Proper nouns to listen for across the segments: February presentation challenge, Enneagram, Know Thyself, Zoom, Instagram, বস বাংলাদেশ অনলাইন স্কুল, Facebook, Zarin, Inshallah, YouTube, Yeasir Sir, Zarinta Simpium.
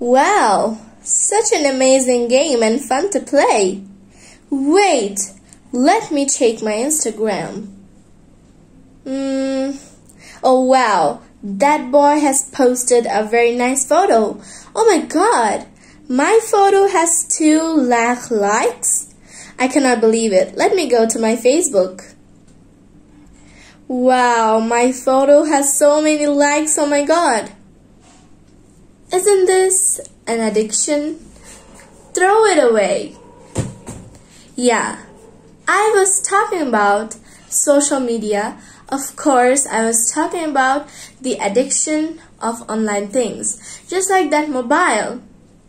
Wow, such an amazing game and fun to play. Wait, let me check my Instagram. Oh wow, that boy has posted a very nice photo. Oh my god, my photo has 2 lakh likes. I cannot believe it. Let me go to my Facebook. Wow, my photo has so many likes. Oh my god. Isn't this an addiction? Throw it away. Yeah, I was talking about social media. Of course, I was talking about the addiction of online things, just like that mobile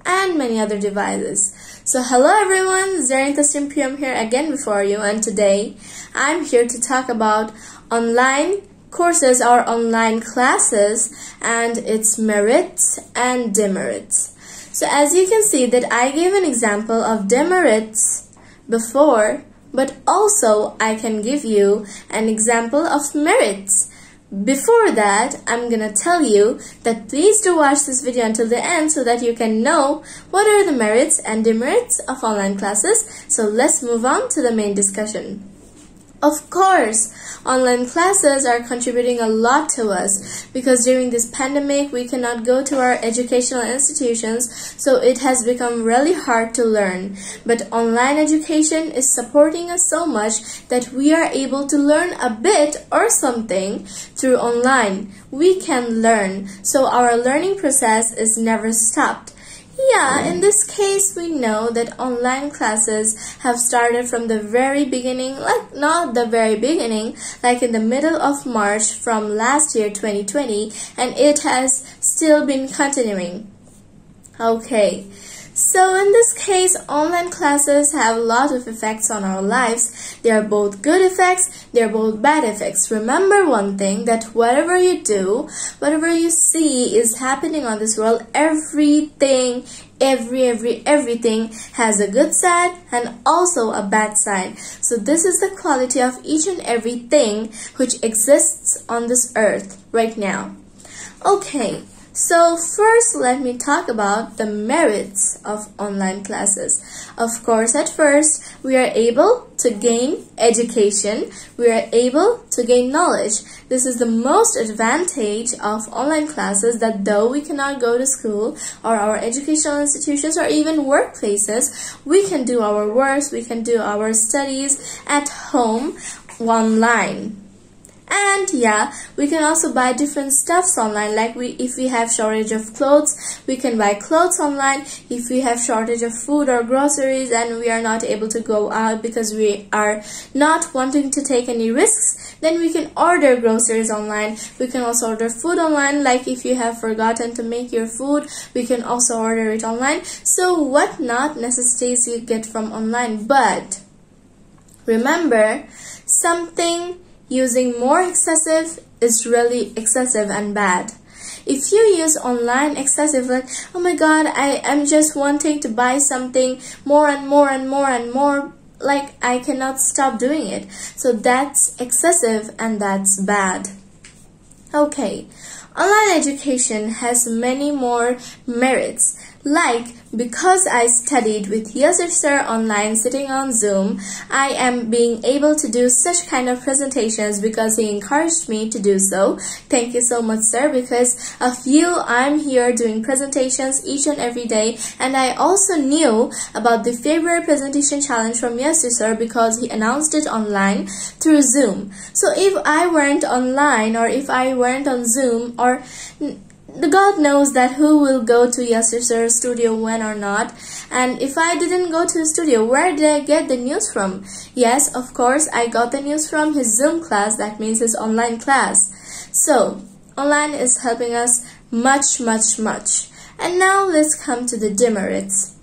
and many other devices. So hello everyone, Zarinta Simpium here again before you, and today I'm here to talk about online courses or online classes and its merits and demerits. So as you can see that I gave an example of demerits before, but also I can give you an example of merits. Before that, I'm gonna tell you that please do watch this video until the end so that you can know what are the merits and demerits of online classes. So let's move on to the main discussion. Of course, online classes are contributing a lot to us because during this pandemic, we cannot go to our educational institutions, so it has become really hard to learn. But online education is supporting us so much that we are able to learn a bit or something through online. We can learn, so our learning process is never stopped. Yeah, in this case, we know that online classes have started from the very beginning, like not the very beginning, like in the middle of March from last year 2020, and it has still been continuing. Okay, so in this case, online classes have a lot of effects on our lives. They are both good effects, they are both bad effects. Remember one thing, that whatever you do, whatever you see is happening on this world, everything, everything has a good side and also a bad side. So this is the quality of each and everything which exists on this earth right now. Okay. So first, let me talk about the merits of online classes. Of course, at first, we are able to gain education. We are able to gain knowledge. This is the most advantage of online classes, that though we cannot go to school or our educational institutions or even workplaces, we can do our works, we can do our studies at home online. And yeah, we can also buy different stuffs online, like if we have shortage of clothes, we can buy clothes online. If we have shortage of food or groceries and we are not able to go out because we are not wanting to take any risks, then we can order groceries online. We can also order food online, like if you have forgotten to make your food, we can also order it online. So what not necessities you get from online. But remember, something using more excessive is really excessive and bad. If you use online excessive, like, oh my god, I am just wanting to buy something more and more and more and more, like I cannot stop doing it. So that's excessive and that's bad. Okay, online education has many more merits. Like, because I studied with Yeasir Sir online sitting on Zoom, I am being able to do such kind of presentations because he encouraged me to do so. Thank you so much, sir, because of you, I'm here doing presentations each and every day. And I also knew about the February presentation challenge from Yeasir Sir because he announced it online through Zoom. So if I weren't online, or if I weren't on Zoom, or God knows that who will go to Yeasir Sir's studio when or not. And if I didn't go to the studio, where did I get the news from? Yes, of course, I got the news from his Zoom class, that means his online class. So, online is helping us much. And now let's come to the demerits.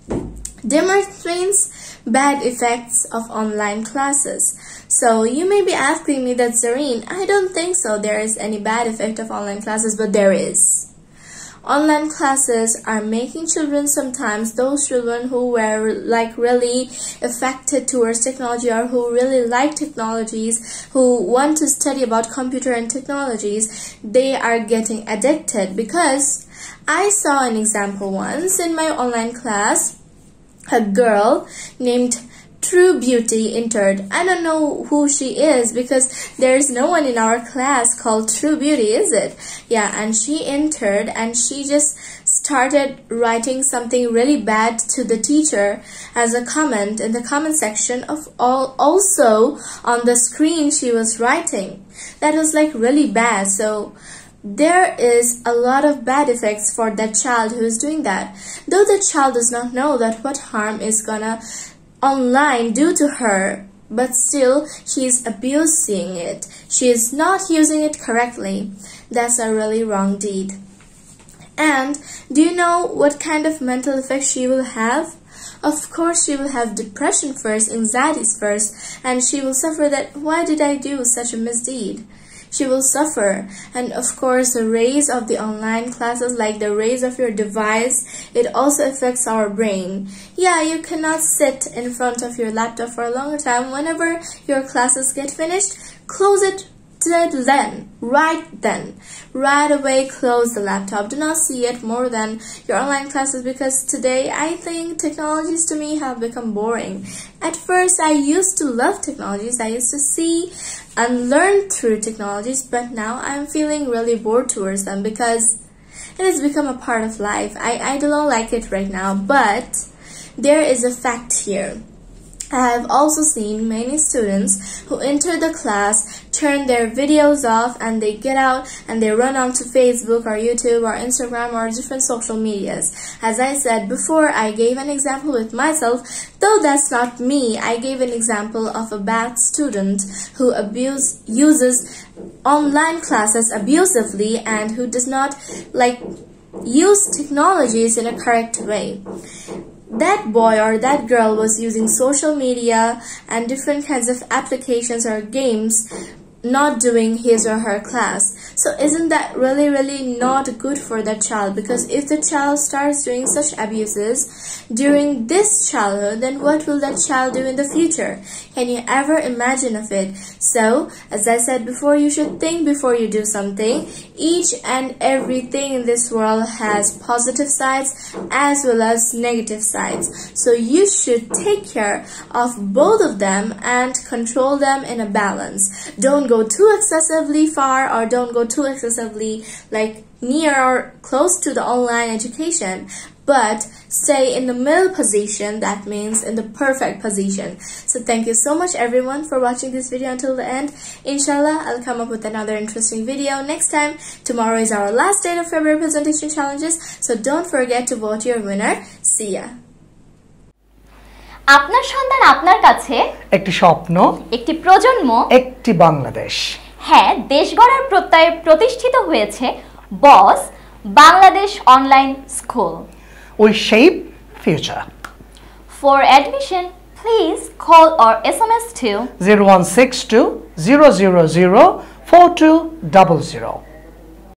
Demerits means bad effects of online classes. So you may be asking me that, Zareen, I don't think so there is any bad effect of online classes, but there is. Online classes are making children, sometimes those children who were like really affected towards technology, or who really like technologies, who want to study about computer and technologies, they are getting addicted. Because I saw an example once in my online class. A girl named True Beauty entered. I don't know who she is because there's no one in our class called True Beauty, is it? Yeah, and she entered and she just started writing something really bad to the teacher as a comment in the comment section of all. Also on the screen she was writing. That was like really bad. So there is a lot of bad effects for that child who is doing that. Though the child does not know that what harm is gonna online do to her, but still she is abusing it. She is not using it correctly. That's a really wrong deed. And do you know what kind of mental effect she will have? Of course she will have depression first, anxieties first, and she will suffer that, why did I do such a misdeed? She will suffer. And of course the rays of the online classes, like the rays of your device, it also affects our brain. Yeah, you cannot sit in front of your laptop for a long time. Whenever your classes get finished, close it then, right away close the laptop. Do not see it more than your online classes, because today I think technologies to me have become boring. At first I used to love technologies, I used to see and learn through technologies, but now I'm feeling really bored towards them because it has become a part of life. I don't like it right now, but there is a fact here. I have also seen many students who enter the class, turn their videos off, and they get out and they run onto Facebook or YouTube or Instagram or different social medias. As I said before, I gave an example with myself, though that's not me. I gave an example of a bad student who uses online classes abusively and who does not use technologies in a correct way. That boy or that girl was using social media and different kinds of applications or games, not doing his or her class. So isn't that really, really not good for that child? Because if the child starts doing such abuses during this childhood, then what will that child do in the future? Can you ever imagine of it? So, as I said before, you should think before you do something. Each and everything in this world has positive sides as well as negative sides. So you should take care of both of them and control them in a balance. Don't go too excessively far, or don't go too excessively near or close to the online education, but stay in the middle position. That means in the perfect position. So thank you so much everyone for watching this video until the end. Inshallah, I'll come up with another interesting video next time. Tomorrow is our last day of February presentation challenges, so don't forget to vote your winner. See ya. আপনার সন্তান আপনার কাছে একটি স্বপ্ন, একটি প্রজন্ম, একটি বাংলাদেশ। হ্যাঁ, দেশ গড়ার প্রত্যয়ে প্রতিষ্ঠিত হয়েছে বস বাংলাদেশ অনলাইন স্কুল। Will shape future. For admission, please call or SMS to 0162 000 4200.